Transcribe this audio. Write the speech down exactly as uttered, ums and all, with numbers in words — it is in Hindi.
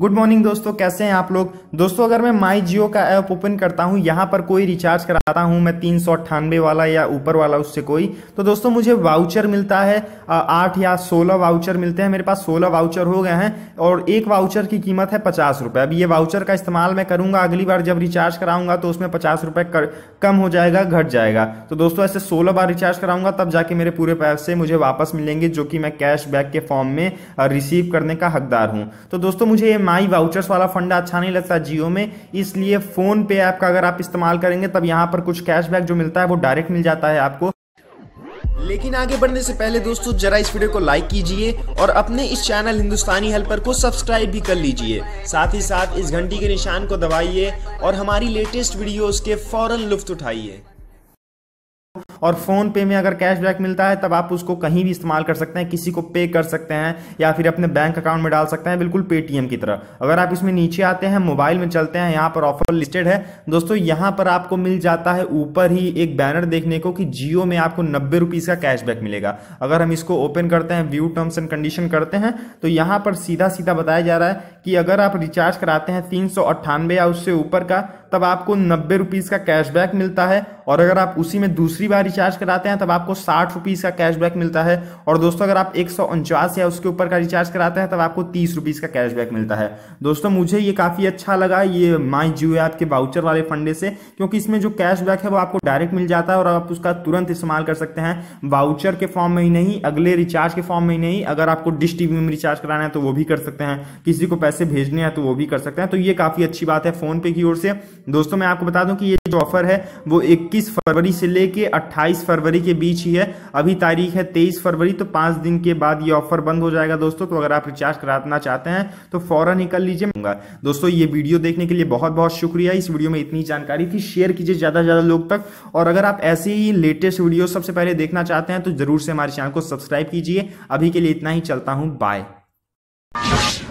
गुड मॉर्निंग दोस्तों, कैसे हैं आप लोग। दोस्तों अगर मैं माई जियो का ऐप ओपन करता हूं, यहां पर कोई रिचार्ज कराता हूं मैं तीन सौ अट्ठानवे वाला या ऊपर वाला उससे कोई, तो दोस्तों मुझे वाउचर मिलता है, आठ या सोलह वाउचर मिलते हैं। मेरे पास सोलह वाउचर हो गए हैं और एक वाउचर की कीमत है पचास रुपये। अब ये वाउचर का इस्तेमाल मैं करूँगा, अगली बार जब रिचार्ज कराऊंगा तो उसमें पचास रुपये कम हो जाएगा, घट जाएगा। तो दोस्तों ऐसे सोलह बार रिचार्ज कराऊंगा तब जाके मेरे पूरे पैसे मुझे वापस मिलेंगे, जो कि मैं कैशबैक के फॉर्म में रिसीव करने का हकदार हूँ। तो दोस्तों मुझे माई वाउचर्स वाला फंडा अच्छा नहीं लगता जियो में, इसलिए फोन पे ऐप का अगर आप इस्तेमाल करेंगे तब यहाँ पर कुछ कैशबैक जो मिलता है वो डायरेक्ट मिल जाता है आपको। लेकिन आगे बढ़ने से पहले दोस्तों जरा इस वीडियो को लाइक कीजिए और अपने इस चैनल हिंदुस्तानी हेल्पर को सब्सक्राइब भी कर लीजिए। साथ ही साथ इस घंटी के निशान को दबाइए और हमारी लेटेस्ट वीडियोस के फौरन लुफ्त उठाइए। और फोन पे में अगर कैशबैक मिलता है तब आप उसको कहीं भी इस्तेमाल कर सकते हैं, किसी को पे कर सकते हैं या फिर अपने बैंक अकाउंट में डाल सकते हैं, बिल्कुल पेटीएम की तरह। अगर आप इसमें नीचे आते हैं, मोबाइल में चलते हैं, यहाँ पर ऑफर लिस्टेड है दोस्तों, यहाँ पर आपको मिल जाता है ऊपर ही एक बैनर देखने को कि जियो में आपको नब्बे रुपीज़ का कैशबैक मिलेगा। अगर हम इसको ओपन करते हैं, व्यू टर्म्स एंड कंडीशन करते हैं, तो यहाँ पर सीधा सीधा बताया जा रहा है कि अगर आप रिचार्ज कराते हैं तीन सौ अट्ठानवे या उससे ऊपर का तब आपको नब्बे रुपीज़ का कैशबैक मिलता है, और अगर आप उसी में दूसरी बार रिचार्ज कराते हैं तब आपको साठ रुपीज़ का कैशबैक मिलता है, और दोस्तों अगर आप एक सौ उनचास या उसके ऊपर का रिचार्ज कराते हैं तब आपको तीस रुपीज़ का कैशबैक मिलता है। दोस्तों मुझे ये काफ़ी अच्छा लगा ये माई जियो ऐप के वाउचर वाले फंडे से, क्योंकि इसमें जो कैशबैक है वो आपको डायरेक्ट मिल जाता है और आप उसका तुरंत इस्तेमाल कर सकते हैं, वाउचर के फॉर्म में ही नहीं, अगले रिचार्ज के फॉर्म में ही नहीं। अगर आपको डिश टी वी में रिचार्ज कराना है तो वो भी कर सकते हैं, किसी को पैसे भेजने हैं तो वो भी कर सकते हैं। तो ये काफ़ी अच्छी बात है फोन पे की ओर से। दोस्तों मैं आपको बता दूं कि ये जो ऑफर है वो इक्कीस फरवरी से लेके अट्ठाईस फरवरी के बीच ही है। अभी तारीख है तेईस फरवरी, तो पाँच दिन के बाद ये ऑफर बंद हो जाएगा दोस्तों। तो अगर आप रिचार्ज कराना चाहते हैं तो फौरन ही कर लीजिए। दोस्तों ये वीडियो देखने के लिए बहुत बहुत शुक्रिया। इस वीडियो में इतनी जानकारी थी, शेयर कीजिए ज़्यादा से ज़्यादा लोग तक। और अगर आप ऐसे ही लेटेस्ट वीडियो सबसे पहले देखना चाहते हैं तो ज़रूर से हमारे चैनल को सब्सक्राइब कीजिए। अभी के लिए इतना ही, चलता हूँ, बाय।